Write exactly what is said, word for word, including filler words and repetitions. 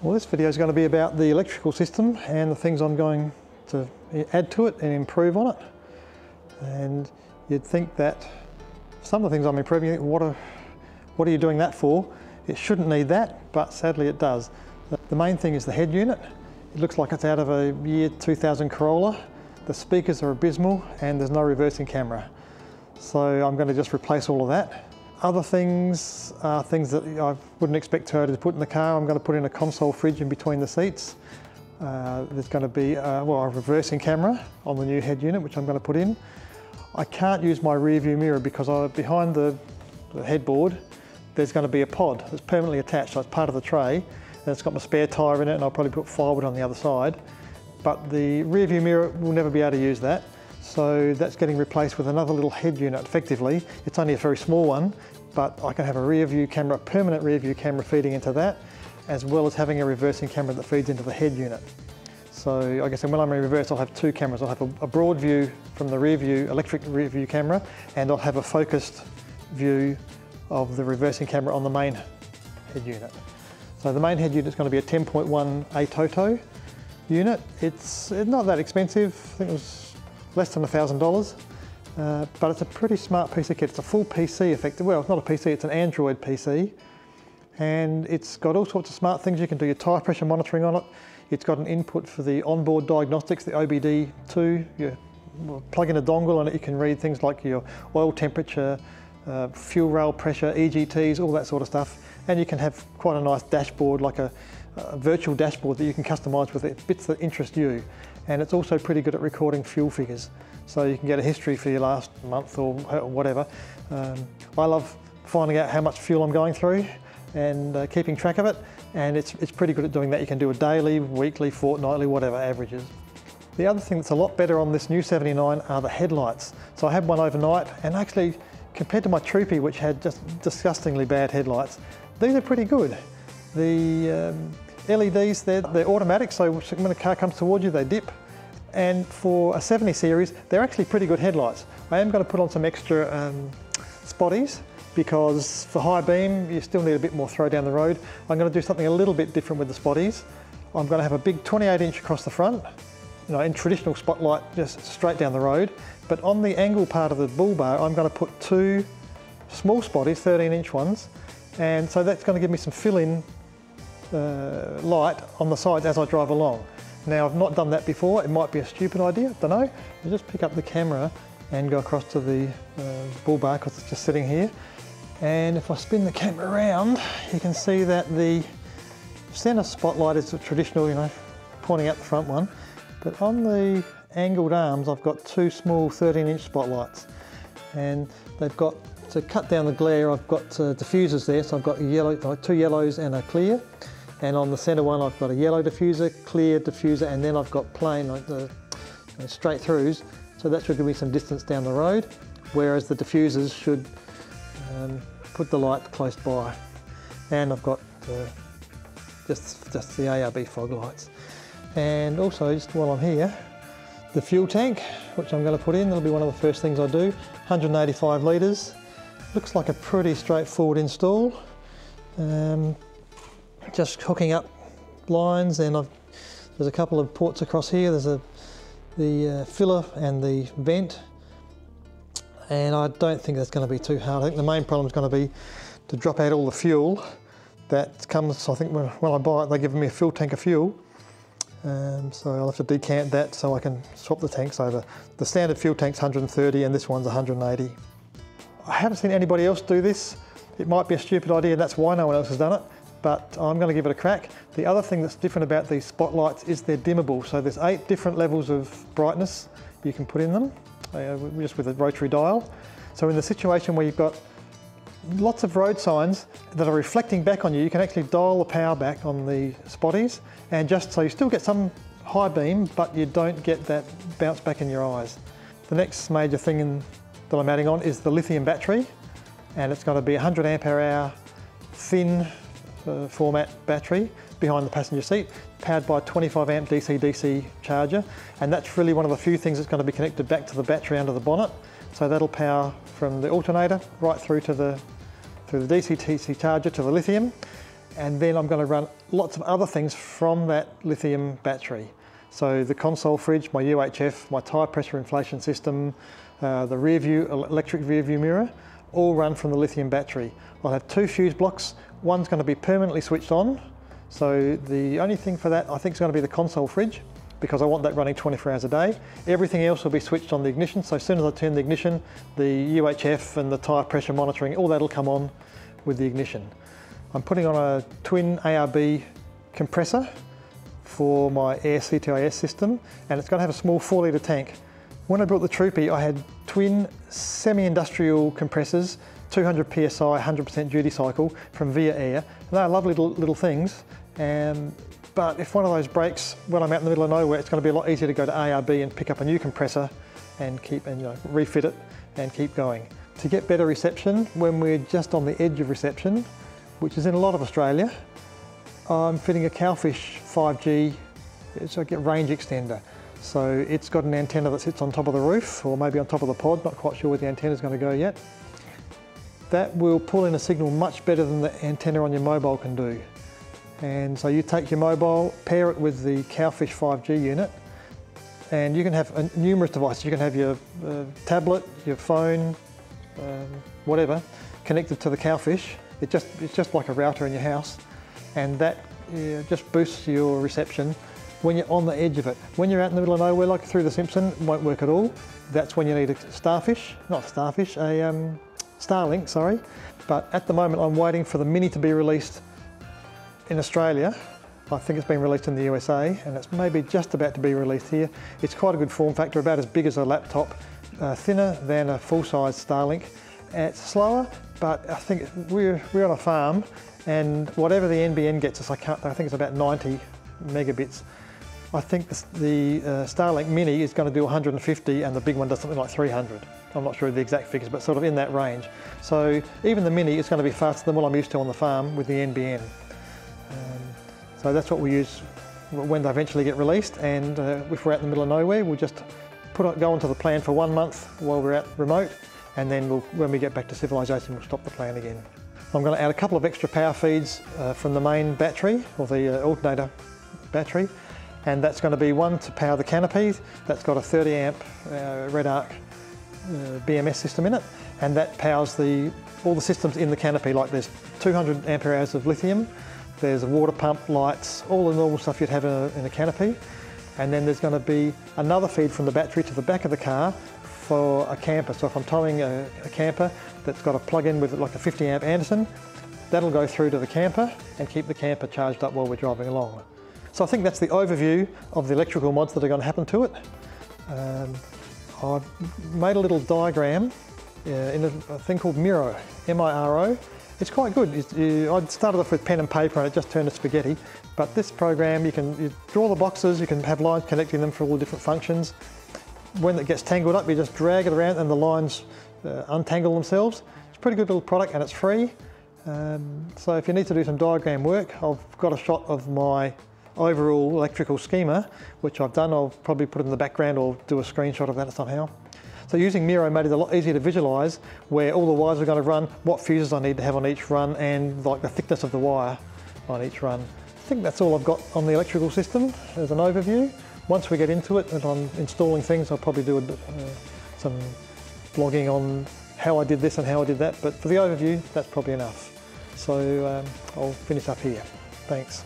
Well, this video is going to be about the electrical system and the things I'm going to add to it and improve on it. And you'd think that some of the things I'm improving, you think, what are, what are you doing that for? It shouldn't need that, but sadly it does. The main thing is the head unit. It looks like it's out of a year two thousand Corolla. The speakers are abysmal and there's no reversing camera. So I'm going to just replace all of that. Other things are things that I wouldn't expect Toyota to put in the car. I'm going to put in a console fridge in between the seats. Uh, there's going to be uh, well, a reversing camera on the new head unit, which I'm going to put in. I can't use my rear view mirror because I, behind the, the headboard, there's going to be a pod that's permanently attached, so it's part of the tray. And it's got my spare tyre in it, and I'll probably put firewood on the other side. But the rear view mirror will never be able to use that. So that's getting replaced with another little head unit effectively. It's only a very small one, but I can have a rear view camera, a permanent rear view camera feeding into that, as well as having a reversing camera that feeds into the head unit. So like I said, when I'm in reverse, I'll have two cameras. I'll have a, a broad view from the rear view, electric rear view camera, and I'll have a focused view of the reversing camera on the main head unit. So the main head unit is going to be a ten point one A TOTO unit. It's, it's not that expensive. I think it was less than a thousand dollars, uh, but it's a pretty smart piece of kit. It's a full P C effective. Well, it's not a P C, it's an Android P C, and it's got all sorts of smart things. You can do your tire pressure monitoring on it. It's got an input for the onboard diagnostics, the O B D two. You plug in a dongle and it, you can read things like your oil temperature, uh, fuel rail pressure, E G Ts, all that sort of stuff. And you can have quite a nice dashboard, like a, a virtual dashboard that you can customise with it, bits that interest you. And it's also pretty good at recording fuel figures. So you can get a history for your last month or whatever. Um, I love finding out how much fuel I'm going through and uh, keeping track of it. And it's, it's pretty good at doing that. You can do a daily, weekly, fortnightly, whatever averages. The other thing that's a lot better on this new seventy-nine are the headlights. So I had one overnight, and actually compared to my Troopy, which had just disgustingly bad headlights, these are pretty good. The um, L E Ds, they're, they're automatic, so when a car comes toward you, they dip. And for a seventy series, they're actually pretty good headlights. I am going to put on some extra um, spotties, because for high beam, you still need a bit more throw down the road. I'm going to do something a little bit different with the spotties. I'm going to have a big twenty-eight inch across the front, you know, in traditional spotlight, just straight down the rood. But on the angle part of the bull bar, I'm going to put two small spotties, thirteen inch ones. And so that's going to give me some fill-in Uh, light on the sides as I drive along. Now, I've not done that before. It might be a stupid idea, I don't know. You just pick up the camera and go across to the uh, bull bar, because it's just sitting here. And if I spin the camera around, you can see that the centre spotlight is the traditional, you know, pointing out the front one. But on the angled arms, I've got two small thirteen inch spotlights. And they've got, to cut down the glare, I've got uh, diffusers there. So I've got yellow, two yellows and a clear. And on the centre one, I've got a yellow diffuser, clear diffuser, and then I've got plain, like the you know, straight throughs. So that should give me some distance down the road, whereas the diffusers should um, put the light close by. And I've got uh, just, just the A R B fog lights. And also, just while I'm here, the fuel tank, which I'm going to put in, that'll be one of the first things I do, one hundred eighty-five litres. Looks like a pretty straightforward install. Um, just hooking up lines, and I've, there's a couple of ports across here. There's a, the uh, filler and the vent, and I don't think that's going to be too hard. I think the main problem is going to be to drop out all the fuel that comes. I think when, when I buy it, they give me a fuel tank of fuel, um, so I'll have to decant that so I can swap the tanks over. The standard fuel tank's one hundred thirty and this one's one hundred eighty. I haven't seen anybody else do this. It might be a stupid idea, and that's why no one else has done it, but I'm going to give it a crack. The other thing that's different about these spotlights is they're dimmable. So there's eight different levels of brightness you can put in them, just with a rotary dial. So in the situation where you've got lots of road signs that are reflecting back on you, you can actually dial the power back on the spotties, and just so you still get some high beam, but you don't get that bounce back in your eyes. The next major thing in, that I'm adding on is the lithium battery, and it's going to be one hundred amp hour thin format battery behind the passenger seat, powered by a twenty-five amp D C D C charger, and that's really one of the few things that's going to be connected back to the battery under the bonnet. So that'll power from the alternator right through to the through the D C D C charger to the lithium, and then I'm going to run lots of other things from that lithium battery. So the console fridge, my U H F, my tyre pressure inflation system, uh, the rear view, electric rear view mirror, all run from the lithium battery. I'll have two fuse blocks, one's going to be permanently switched on, so the only thing for that I think is going to be the console fridge, because I want that running twenty-four hours a day. Everything else will be switched on the ignition, so as soon as I turn the ignition, the U H F and the tyre pressure monitoring, all that will come on with the ignition. I'm putting on a twin A R B compressor for my air C T I S system, and it's going to have a small four litre tank. When I built the Troopy, I had twin semi-industrial compressors, two hundred P S I, one hundred percent duty cycle from Via Air. And they are lovely little, little things, and, but if one of those breaks when I'm out in the middle of nowhere, it's going to be a lot easier to go to A R B and pick up a new compressor and keep and you know, refit it and keep going. To get better reception when we're just on the edge of reception, which is in a lot of Australia, I'm fitting a Cowfish five G, it's like a range extender. So it's got an antenna that sits on top of the roof, or maybe on top of the pod, not quite sure where the antenna's going to go yet. That will pull in a signal much better than the antenna on your mobile can do. And so you take your mobile, pair it with the Cowfish five G unit, and you can have uh, numerous devices. You can have your uh, tablet, your phone, um, whatever, connected to the Cowfish. It just, it's just like a router in your house, and that uh, just boosts your reception when you're on the edge of it. When you're out in the middle of nowhere, like through the Simpson, it won't work at all. That's when you need a starfish, not starfish, a um, Starlink, sorry. But at the moment, I'm waiting for the Mini to be released in Australia. I think it's been released in the U S A, and it's maybe just about to be released here. It's quite a good form factor, about as big as a laptop, uh, thinner than a full-size Starlink. It's slower, but I think we're, we're on a farm, and whatever the N B N gets us, I, can't, I think it's about ninety megabits. I think the uh, Starlink Mini is going to do one hundred and fifty, and the big one does something like three hundred. I'm not sure of the exact figures, but sort of in that range. So even the Mini is going to be faster than what I'm used to on the farm with the N B N. Um, so that's what we use when they eventually get released, and uh, if we're out in the middle of nowhere, we'll just put on, go onto the plan for one month while we're out remote, and then we'll, when we get back to civilization, we'll stop the plan again. I'm going to add a couple of extra power feeds uh, from the main battery, or the uh, alternator battery. And that's going to be one to power the canopy. That's got a thirty amp uh, Redarc uh, B M S system in it, and that powers the all the systems in the canopy. Like there's two hundred ampere hours of lithium, there's a water pump, lights, all the normal stuff you'd have in a, in a canopy. And then there's going to be another feed from the battery to the back of the car for a camper. So if I'm towing a, a camper that's got a plug-in with like a fifty amp Anderson, that'll go through to the camper and keep the camper charged up while we're driving along. So I think that's the overview of the electrical mods that are going to happen to it. Um, I've made a little diagram uh, in a, a thing called Miro, M I R O. It's quite good. It's, you, I started off with pen and paper and it just turned to spaghetti. But this program, you can you draw the boxes, you can have lines connecting them for all the different functions. When it gets tangled up, you just drag it around and the lines uh, untangle themselves. It's a pretty good little product, and it's free. Um, so if you need to do some diagram work, I've got a shot of my overall electrical schema, which I've done. I'll probably put it in the background or do a screenshot of that somehow. So using Miro made it a lot easier to visualise where all the wires are going to run, what fuses I need to have on each run, and like the thickness of the wire on each run. I think that's all I've got on the electrical system as an overview. Once we get into it and I'm installing things, I'll probably do a bit, uh, some blogging on how I did this and how I did that, but for the overview, that's probably enough. So um, I'll finish up here. Thanks.